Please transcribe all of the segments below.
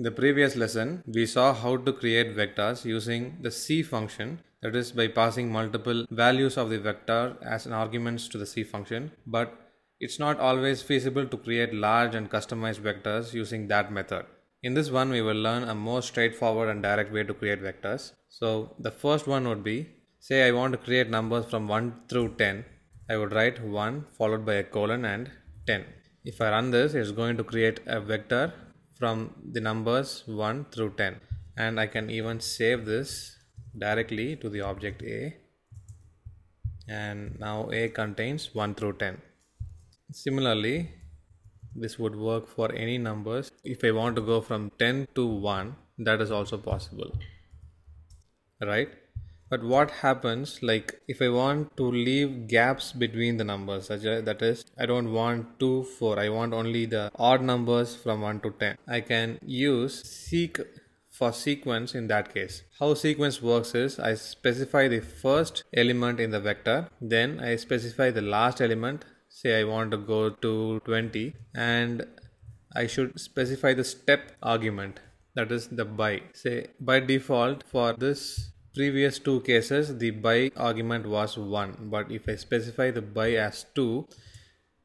In the previous lesson, we saw how to create vectors using the C function, that is by passing multiple values of the vector as an arguments to the C function, but it's not always feasible to create large and customized vectors using that method. In this one, we will learn a more straightforward and direct way to create vectors. So the first one would be, say I want to create numbers from 1 through 10. I would write 1 followed by a colon and 10. If I run this, it's going to create a vector from the numbers 1 through 10. And I can even save this directly to the object A. And now A contains 1 through 10. Similarly, this would work for any numbers. If I want to go from 10 to 1, that is also possible, right? But what happens, like if I want to leave gaps between the numbers, such as, that is, I don't want 2, 4, I want only the odd numbers from 1 to 10. I can use seq for sequence in that case. How sequence works is, I specify the first element in the vector, then I specify the last element. Say I want to go to 20 and I should specify the step argument, that is the by. Say by default for this previous two cases the by argument was 1, but if I specify the by as 2,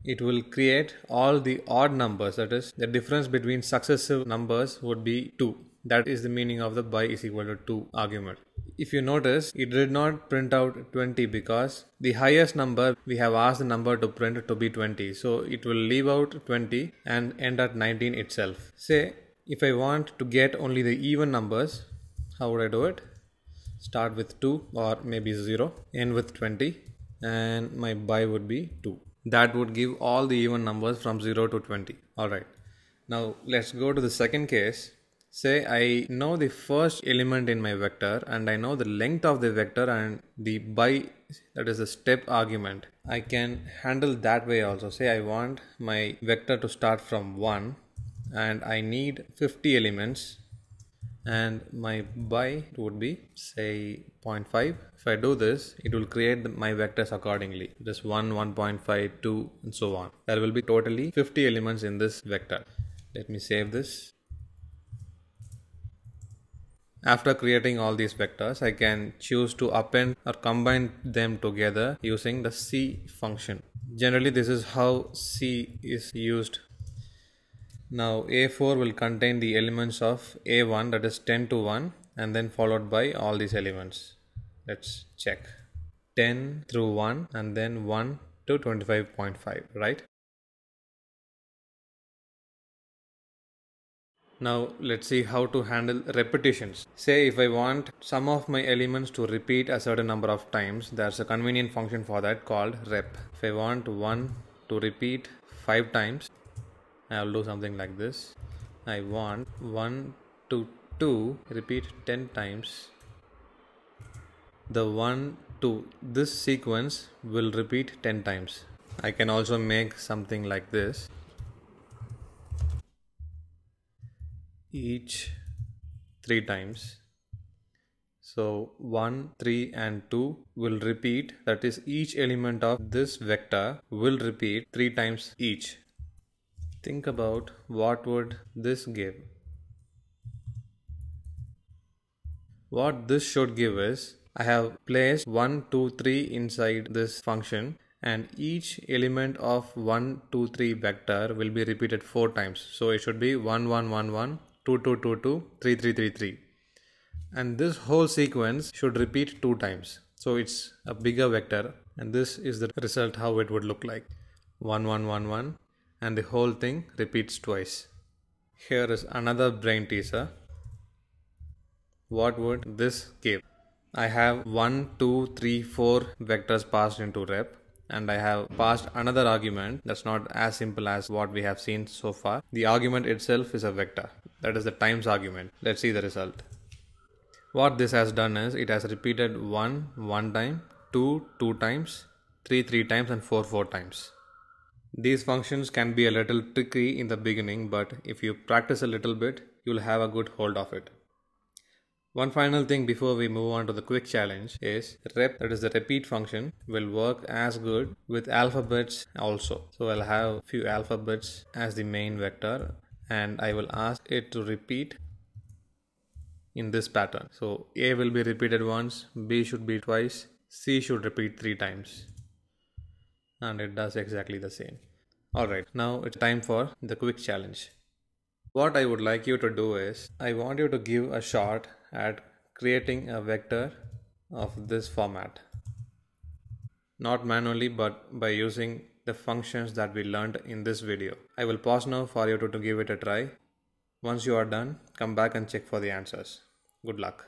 it will create all the odd numbers, that is the difference between successive numbers would be 2. That is the meaning of the by is equal to 2 argument. If you notice, it did not print out 20 because the highest number we have asked the number to print to be 20. So it will leave out 20 and end at 19 itself. Say if I want to get only the even numbers, how would I do it? Start with 2 or maybe 0, end with 20, and my by would be 2. That would give all the even numbers from 0 to 20. Alright, now let's go to the second case. Say I know the first element in my vector and I know the length of the vector and the by, that is the step argument. I can handle that way also. Say I want my vector to start from 1 and I need 50 elements and my by would be say 0.5. If I do this, it will create my vectors accordingly. This 1, 1.5, 2 and so on. There will be totally 50 elements in this vector. Let me save this. After creating all these vectors, I can choose to append or combine them together using the C function. Generally, this is how C is used. Now, A4 will contain the elements of A1, that is 10 to 1, and then followed by all these elements. Let's check. 10 through 1 and then 1 to 25.5, right? Now let's see how to handle repetitions. Say if I want some of my elements to repeat a certain number of times, there's a convenient function for that called rep. If I want 1 to repeat 5 times, I'll do something like this. I want 1 to 2 repeat 10 times. The 1 to this sequence will repeat 10 times. I can also make something like this. Each 3 times. So 1, 3 and 2 will repeat, that is each element of this vector will repeat 3 times each. Think about what would this give. What this should give is, I have placed 1, 2, 3 inside this function and each element of 1, 2, 3 vector will be repeated 4 times. So it should be 1, 1, 1, 1. 2, 2, 2, 2, 3, 3, 3, 3, and this whole sequence should repeat 2 times. So it's a bigger vector, and this is the result how it would look like. 1, 1, 1, 1, and the whole thing repeats twice. Here is another brain teaser. What would this give? I have 1, 2, 3, 4 vectors passed into rep. And I have passed another argument that's not as simple as what we have seen so far. The argument itself is a vector, that is the times argument. Let's see the result. What this has done is it has repeated 1 1 time, 2 2 times, 3 3 times and 4 4 times. These functions can be a little tricky in the beginning, but if you practice a little bit, you'll have a good hold of it. One final thing before we move on to the quick challenge is rep, that is the repeat function, will work as good with alphabets also. So I'll have few alphabets as the main vector and I will ask it to repeat in this pattern. So A will be repeated once, B should be twice, C should repeat 3 times, and it does exactly the same. Alright, now it's time for the quick challenge. What I would like you to do is, I want you to give a shot at creating a vector of this format. Not manually, but by using the functions that we learned in this video. I will pause now for you to give it a try. Once you are done, come back and check for the answers. Good luck.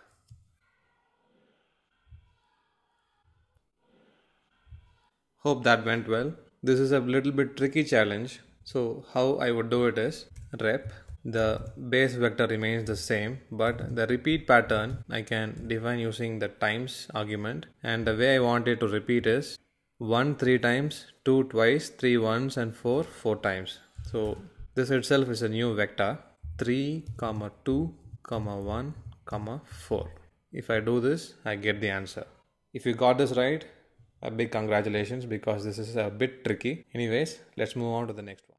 Hope that went well. This is a little bit tricky challenge. So how I would do it is rep. The base vector remains the same, but the repeat pattern I can define using the times argument, and the way I want it to repeat is 1 3 times, 2 twice, 3 once, and 4 4 times. So this itself is a new vector, 3 2 1 4. If I do this, I get the answer. If you got this right, a big congratulations, because this is a bit tricky. Anyways, let's move on to the next one.